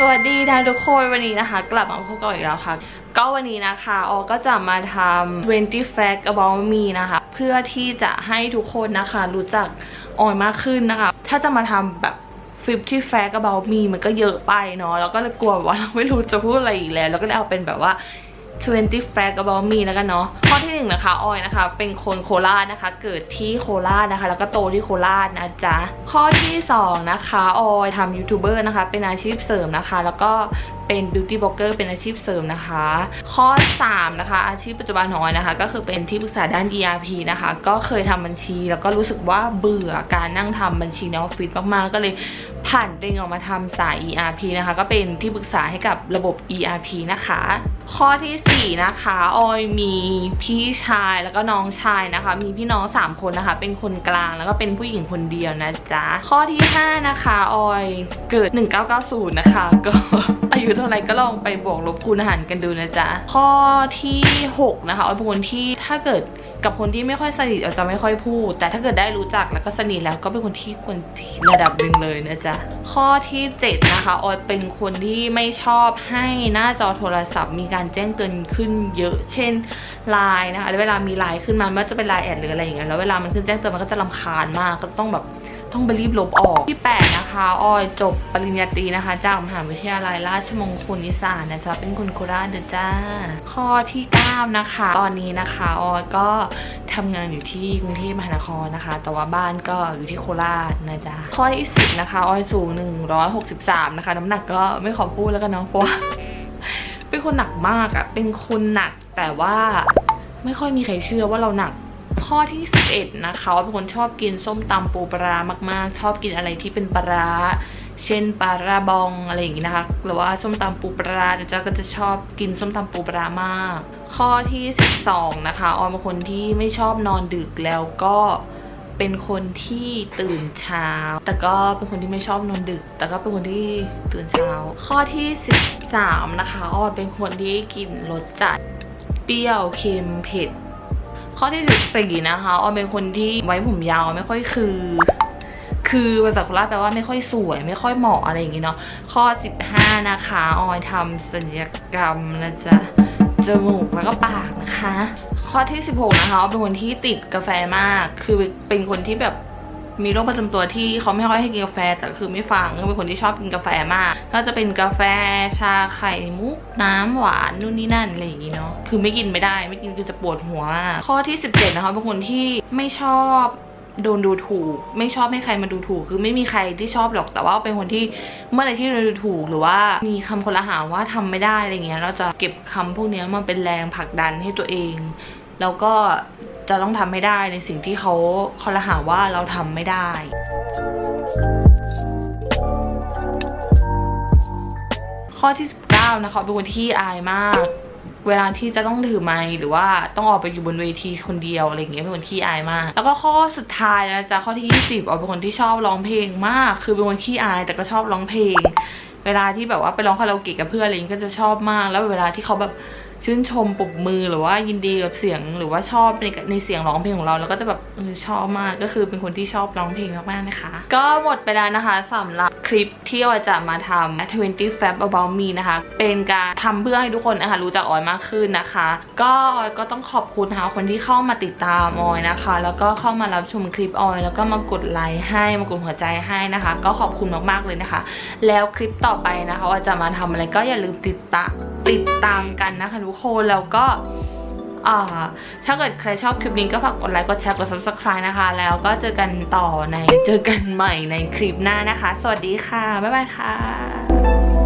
สวัสดีนะทุกคนวันนี้นะคะกลับมาพบกันอีกแล้วค่ะก็วันนี้นะคะออก็จะมาทำ20 Facts About Me นะคะเพื่อที่จะให้ทุกคนนะคะรู้จักออยมากขึ้นนะคะถ้าจะมาทำแบบ50 Facts About Me มันก็เยอะไปเนาะแล้วก็เลยกลัวว่าเราไม่รู้จะพูดอะไรอีกแล้วก็เลยเอาเป็นแบบว่า20 Facts About Me แล้วกันเนาะข้อที่1นะคะออยนะคะเป็นคนโคราชนะคะเกิดที่โคราชนะคะแล้วก็โตที่โคราชนะจ๊ะข้อที่2นะคะออยทำยูทูบเบอร์นะคะเป็นอาชีพเสริมนะคะแล้วก็เป็นบิวตี้บล็อกเกอร์เป็นอาชีพเสริมนะคะข้อ3นะคะอาชีพปัจจุบันออยนะคะก็คือเป็นที่ปรึกษาด้าน ERP นะคะก็เคยทำบัญชีแล้วก็รู้สึกว่าเบื่อการนั่งทำบัญชีในออฟฟิศมากๆก็เลยผ่านเร่งออกมาทำสาย ERP นะคะก็เป็นที่ปรึกษาให้กับระบบ ERP นะคะข้อที่4นะคะออยมีพี่ชายแล้วก็น้องชายนะคะมีพี่น้อง3คนนะคะเป็นคนกลางแล้วก็เป็นผู้หญิงคนเดียวนะจ๊ะข้อที่5นะคะออยเกิด1990นะคะก็อายุเท่าไหร่ก็ลองไปบวกลบคูณหารกันดูนะจ๊ะข้อที่6นะคะออยเป็นคนที่ถ้าเกิดกับคนที่ไม่ค่อยสนิทออยจะไม่ค่อยพูดแต่ถ้าเกิดได้รู้จักแล้วก็สนิทแล้วก็เป็นคนที่คนระดับหนึ่งเลยนะจ๊ะข้อที่7นะคะออยเป็นคนที่ไม่ชอบให้หน้าจอโทรศัพท์มีการแจ้งเตือนขึ้นเยอะเช่นไลน์นะคะเวลามีไลน์ขึ้นมาไม่ว่าจะเป็นไลน์แอดหรืออะไรอย่างเงี้ยแล้วเวลามันขึ้นแจ้งเตือนมันก็จะรำคาญมากก็ต้องไปรีบลบออกที่8นะคะออยจบปริญญาตรีนะคะจากมหาวิทยาลัยราชมงคลอีสานนะจ๊ะเป็นคนโคราชนะจ๊ะข้อที่9นะคะตอนนี้นะคะออยก็ทำงานอยู่ที่กรุงเทพมหานครนะคะแต่ว่าบ้านก็อยู่ที่โคราชนะจ๊ะข้อที่10นะคะออยสูง163นะคะน้ำหนักก็ไม่ขอพูดแล้วกันเนาะเพราะว่าเป็นคนหนักมากอะเป็นคนหนักแต่ว่าไม่ค่อยมีใครเชื่อว่าเราหนักข้อที่11นะคะเป็นคนชอบกินส้มตำปูปลามากๆชอบกินอะไรที่เป็นปลาเช่นปลาระบองอะไรอย่างงี้นะคะหรือว่าส้มตำปูปลาเดี๋ยวจ้าก็จะชอบกินส้มตำปูปลามากข้อที่12นะคะออยเป็นคนที่ไม่ชอบนอนดึกแล้วก็เป็นคนที่ตื่นเช้าแต่ก็เป็นคนที่ไม่ชอบนอนดึกแต่ก็เป็นคนที่ตื่นเช้าข้อที่13นะคะออยเป็นคนที่กินรสจัดเปรี้ยวเค็มเผ็ดข้อที่14นะคะออยเป็นคนที่ไว้ผมยาวไม่ค่อยคือภาษาโคราชแปลว่าไม่ค่อยสวยไม่ค่อยเหมาะอะไรอย่างงี้เนาะข้อ15นะคะออยทำศัลยกรรมนะจ๊ะจมูกแล้วก็ปากนะคะข้อที่16นะคะออยเป็นคนที่ติดกาแฟมากคือเป็นคนที่แบบมีโรคประจำตัวที่เขาไม่ค่อยให้กินกาแฟแต่คือไม่ฟังก็เป็นคนที่ชอบกินกาแฟมากก็จะเป็นกาแฟชาไข่มุกน้ำหวานนู่นนี่นั่นอะไรอย่างงี้เนาะคือไม่กินไม่ได้ไม่กินคือจะปวดหัวข้อที่17นะคะเป็นคนที่ไม่ชอบโดนดูถูกไม่ชอบให้ใครมาดูถูกคือไม่มีใครที่ชอบหรอกแต่ว่าเป็นคนที่เมื่อไรที่เราดูถูกหรือว่ามีคำคนละหาว่าทำไม่ได้อะไรเงี้ยเราจะเก็บคำพวกนี้มาเป็นแรงผลักดันให้ตัวเองแล้วก็จะต้องทำให้ได้ในสิ่งที่เขาคละหาว่าเราทำไม่ได้ข้อที่19นะคะเป็นคนที่อายมากเวลาที่จะต้องถือไมค์หรือว่าต้องออกไปอยู่บนเวทีคนเดียวอะไรอย่างเงี้ยเป็นคนขี้อายมากแล้วก็ข้อสุดท้ายนะจ๊ะข้อที่20ออกเป็นคนที่ชอบร้องเพลงมากคือเป็นคนขี้อายแต่ก็ชอบร้องเพลงเวลาที่แบบว่าไปร้องคาราโอเกะกับเพื่อนอะไรอย่างเงี้ยก็จะชอบมากแล้วเวลาที่เขาแบบชื่นชมปรบมือหรือว่ายินดีกับเสียงหรือว่าชอบในเสียงร้องเพลงของเราแล้วก็จะแบบชอบมากก็คือเป็นคนที่ชอบร้องเพลงมากๆนะคะก็หมดไปแล้วนะคะสำหรับคลิปที่ออยจะมาทำ20 Facts About Me นะคะเป็นการทำเพื่อให้ทุกคนนะคะรู้จักออยมากขึ้นนะคะก็ออยก็ต้องขอบคุณนะคะคนที่เข้ามาติดตามออยนะคะแล้วก็เข้ามารับชมคลิปออยแล้วก็มากดไลค์ให้มากดหัวใจให้นะคะก็ขอบคุณมากๆเลยนะคะแล้วคลิปต่อไปนะคะออยจะมาทำอะไรก็อย่าลืมติดตามกันนะคะทุกคนแล้วก็ถ้าเกิดใครชอบคลิปนี้ก็ฝากกดไลค์กดแชร์กด subscribe นะคะแล้วก็เจอกันใหม่ในคลิปหน้านะคะสวัสดีค่ะบ๊ายบายค่ะ